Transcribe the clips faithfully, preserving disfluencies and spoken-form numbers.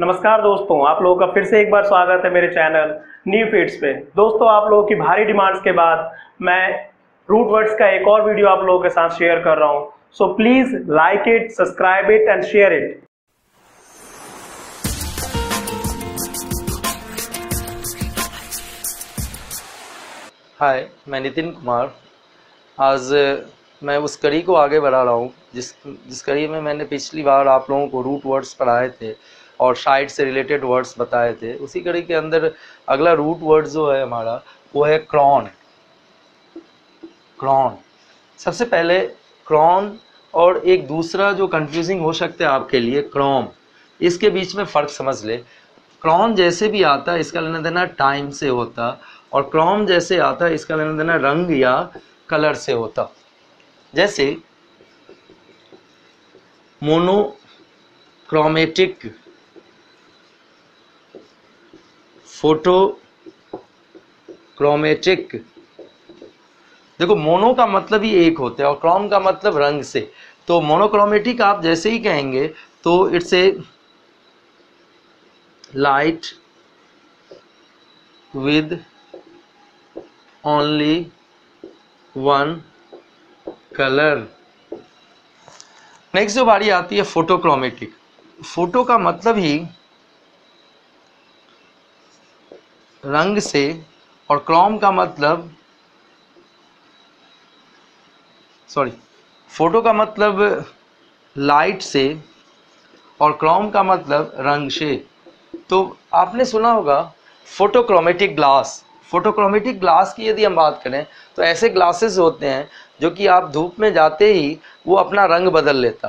नमस्कार दोस्तों, आप लोगों का फिर से एक बार स्वागत है मेरे चैनल न्यू फीड्स पे। दोस्तों, आप लोगों की भारी डिमांड्स के बाद मैं रूट वर्ड्स का एक और वीडियो आप लोगों के साथ शेयर कर रहा हूँ। So please like it, subscribe it and share it. Hi, मैं नितिन कुमार। आज मैं उस कड़ी को आगे बढ़ा रहा हूँ जिस जिस कड़ी में मैंने पिछली बार आप लोगों को रूट वर्ड्स पढ़ाए थे और साइट से रिलेटेड वर्ड्स बताए थे। उसी कड़ी के अंदर अगला रूट वर्ड जो है हमारा वो है क्रॉन। क्रॉन सबसे पहले क्रॉन और एक दूसरा जो कंफ्यूजिंग हो सकता है आपके लिए क्रोम, इसके बीच में फ़र्क समझ ले। क्रॉन जैसे भी आता है इसका लेना देना टाइम से होता और क्रोम जैसे आता है इसका लेना देना रंग या कलर से होता। जैसे मोनोक्रोमेटिक, फोटोक्रोमेटिक। देखो, मोनो का मतलब ही एक होता है और क्रोम का मतलब रंग से। तो मोनोक्रोमेटिक आप जैसे ही कहेंगे तो it's a light with only one colour. Next जो बारी आती है फोटोक्रोमेटिक। फोटो का मतलब ही रंग से और क्रोम का मतलब सॉरी फोटो का मतलब लाइट से और क्रोम का मतलब रंग से। तो आपने सुना होगा फोटोक्रोमेटिक ग्लास। फोटोक्रोमेटिक ग्लास की यदि हम बात करें तो ऐसे ग्लासेस होते हैं जो कि आप धूप में जाते ही वो अपना रंग बदल लेता।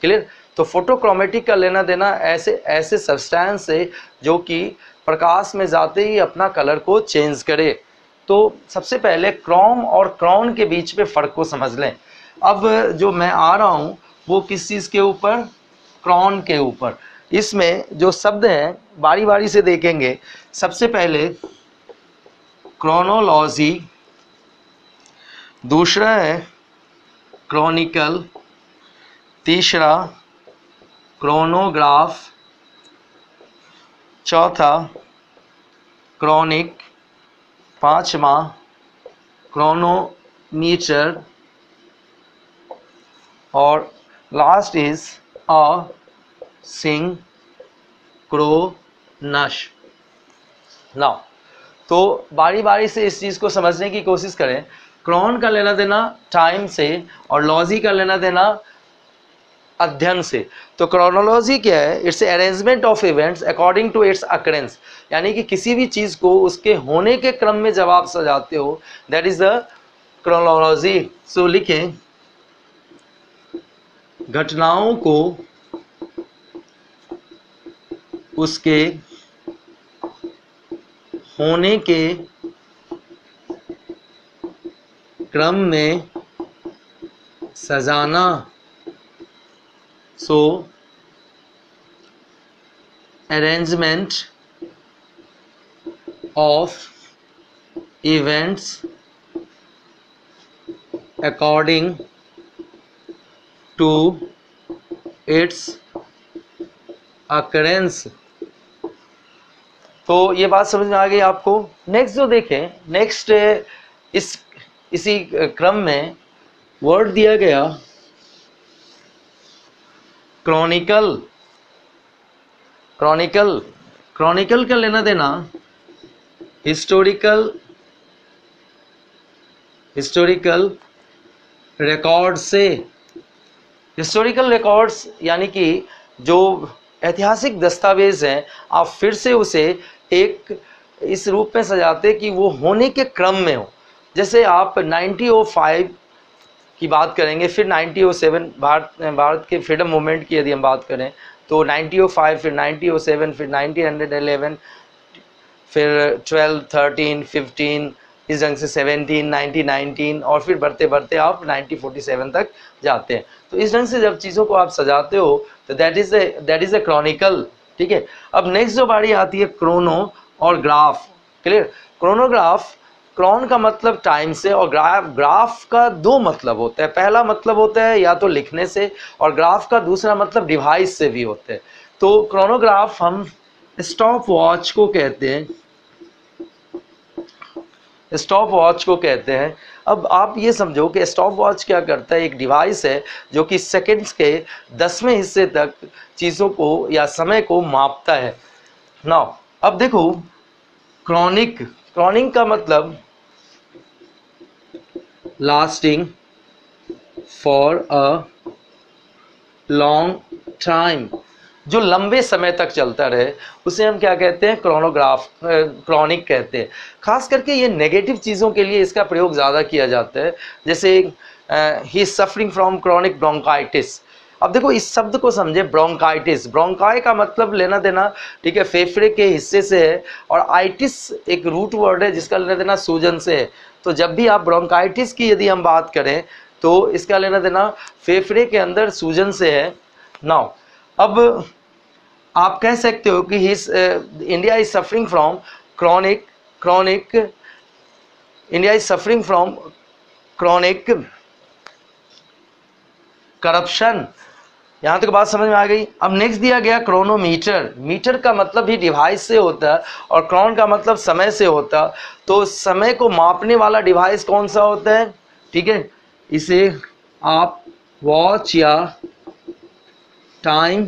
क्लियर? तो फोटोक्रोमेटिक का लेना देना ऐसे ऐसे सब्सटेंस है जो कि प्रकाश में जाते ही अपना कलर को चेंज करे। तो सबसे पहले क्रोम और क्रॉन के बीच में फ़र्क को समझ लें। अब जो मैं आ रहा हूँ वो किस चीज़ के ऊपर? क्रॉन के ऊपर। इसमें जो शब्द हैं बारी बारी से देखेंगे। सबसे पहले क्रोनोलॉजी, दूसरा है क्रॉनिकल, तीसरा क्रोनोग्राफ, चौथा क्रॉनिक, पाँचवा क्रोनोमीटर और last is a synchronous. Now तो बारी बारी से इस चीज़ को समझने की कोशिश करें। क्रॉन का लेना देना टाइम से और लॉजी का लेना देना अध्ययन से। तो क्रोनोलॉजी क्या है? It's arrangement of events according to its occurrence, यानी कि किसी भी चीज़ को उसके होने के क्रम में जब आप सजाते हो, that is the chronology. So लिखें, घटनाओं को उसके होने के क्रम में सजाना। So arrangement of events according to its occurrence. तो ये बात समझ में आ गई आपको। नेक्स्ट जो देखें, नेक्स्ट इस इसी क्रम में वर्ड दिया गया क्रॉनिकल। क्रॉनिकल क्रॉनिकल का लेना देना हिस्टोरिकल हिस्टोरिकल रिकॉर्ड से। हिस्टोरिकल रिकॉर्ड्स यानी कि जो ऐतिहासिक दस्तावेज हैं, आप फिर से उसे एक इस रूप में सजाते कि वो होने के क्रम में हो। जैसे आप नाइनटीन ओ फाइव की बात करेंगे, फिर nineteen o seven Bharat Bharat के फ्रीडम मूवमेंट की यदि हम बात करें तो नाइनटीन ओ फाइव, फिर नाइनटीन ओ सेवन, फिर नाइनटीन हंड्रेड इलेवन, फिर ट्वेल्व, थर्टीन, फिफ्टीन, इस ढंग से सेवनटीन, नाइनटीन, नाइनटीन और फिर बढ़ते बढ़ते आप नाइनटीन फोर्टी सेवन तक जाते हैं। तो इस ढंग से जब चीज़ों को आप सजाते हो तो that is a that is a chronicle. ठीक है, अब नेक्स्ट जो बारी आती है क्रोनो और ग्राफ। क्लियर? क्रोनोग्राफ, क्रॉन का मतलब टाइम से और ग्राफ ग्राफ का दो मतलब होता है। पहला मतलब होता है या तो लिखने से और ग्राफ का दूसरा मतलब डिवाइस से भी होता है। तो क्रोनोग्राफ हम स्टॉप वॉच को कहते हैं, स्टॉप वॉच को कहते हैं। अब आप ये समझो कि स्टॉप वॉच क्या करता है, एक डिवाइस है जो कि सेकंड्स के दसवें हिस्से तक चीज़ों को या समय को मापता है। नाउ अब देखो क्रॉनिक, क्रॉनिक का मतलब lasting for a long time, जो लंबे समय तक चलता रहे उसे हम क्या कहते हैं, क्रोनोग्राफ क्रॉनिक कहते हैं। खास करके ये नेगेटिव चीज़ों के लिए इसका प्रयोग ज़्यादा किया जाता है, जैसे ही is suffering from chronic bronchitis. अब देखो इस शब्द को समझे, ब्रोंकाइटिस, ब्रोंकाई का मतलब लेना देना, ठीक है, फेफड़े के हिस्से से है, और आइटिस एक रूट वर्ड है जिसका लेना देना सूजन से है। तो जब भी आप ब्रोंकाइटिस की यदि हम बात करें तो इसका लेना देना फेफड़े के अंदर सूजन से है। नाउ अब आप कह सकते हो कि his India is suffering from chronic chronic India is suffering from chronic corruption. यहाँ तक तो बात समझ में आ गई। अब नेक्स्ट दिया गया क्रोनोमीटर, मीटर का मतलब ही डिवाइस से होता है और क्रॉन का मतलब समय से होता, तो समय को मापने वाला डिवाइस कौन सा होता है, ठीक है, इसे आप वॉच या टाइम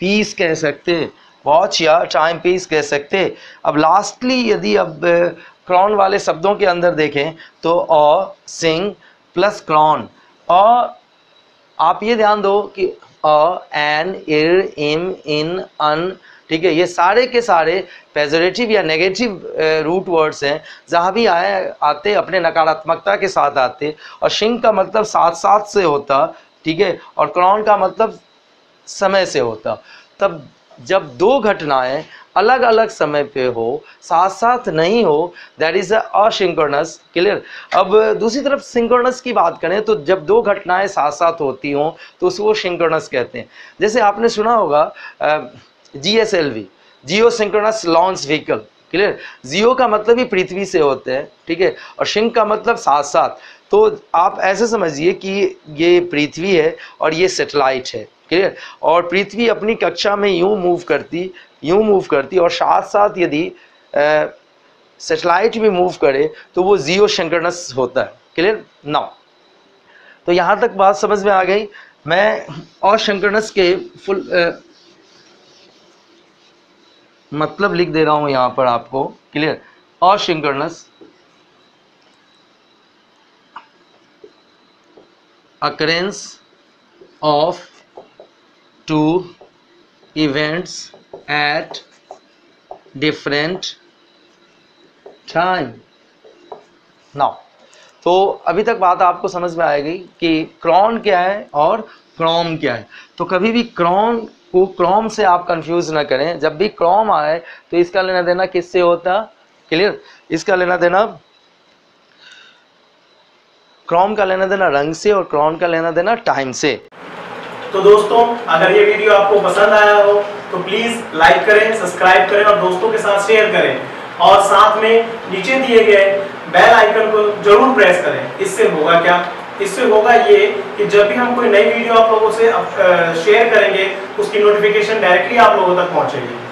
पीस कह सकते हैं, वॉच या टाइम पीस कह सकते हैं। अब लास्टली यदि अब क्रॉन वाले शब्दों के अंदर देखें तो अ सिंग प्लस क्रॉन, अ आप ये ध्यान दो कि अ, एन, इर, इम, इन, अन, ठीक है, ये सारे के सारे पेजोरेटिव या नेगेटिव रूट वर्ड्स हैं, जहाँ भी आए आते अपने नकारात्मकता के साथ आते, और शिंग का मतलब साथ साथ से होता, ठीक है, और क्रॉन का मतलब समय से होता। तब जब दो घटनाएं अलग अलग समय पे हो, साथ साथ नहीं हो, दैट इज़ असिंक्रोनस, क्लियर। अब दूसरी तरफ सिंक्रोनस की बात करें तो जब दो घटनाएं साथ साथ होती हों तो उसको सिंक्रोनस कहते हैं। जैसे आपने सुना होगा G S L V, geo synchronous launch vehicle, clear, geo का मतलब ही पृथ्वी से होते हैं, ठीक है, और सिंक का मतलब साथ साथ। तो आप ऐसे समझिए कि ये पृथ्वी है और ये सेटेलाइट है, क्लियर, और पृथ्वी अपनी कक्षा में यूँ मूव करती यूँ मूव करती और साथ साथ यदि सेटेलाइट भी मूव करे तो वो जियो सिंक्रोनस होता है, क्लियर। नाउ तो यहाँ तक बात समझ में आ गई। मैं और सिंक्रोनस के फुल आ, मतलब लिख दे रहा हूँ यहाँ पर आपको, क्लियर। और synchronous occurrence of two events at different time. Now तो अभी तक बात आपको समझ में आएगी कि क्रॉन क्या है और क्रॉम क्या है। तो कभी भी क्रॉन को क्रॉम से आप कंफ्यूज ना करें, जब भी क्रॉम आए तो इसका लेना देना किससे होता, क्लियर, इसका लेना देना, क्रॉम का लेना देना रंग से और क्रॉन का लेना देना टाइम से। तो दोस्तों अगर ये वीडियो आपको पसंद आया हो तो प्लीज लाइक करें, सब्सक्राइब करें और दोस्तों के साथ शेयर करें, और साथ में नीचे दिए गए बेल आइकन को जरूर प्रेस करें। इससे होगा क्या, इससे होगा ये कि जब भी हम कोई नई वीडियो आप लोगों से शेयर करेंगे उसकी नोटिफिकेशन डायरेक्टली आप लोगों तक पहुंचेगी।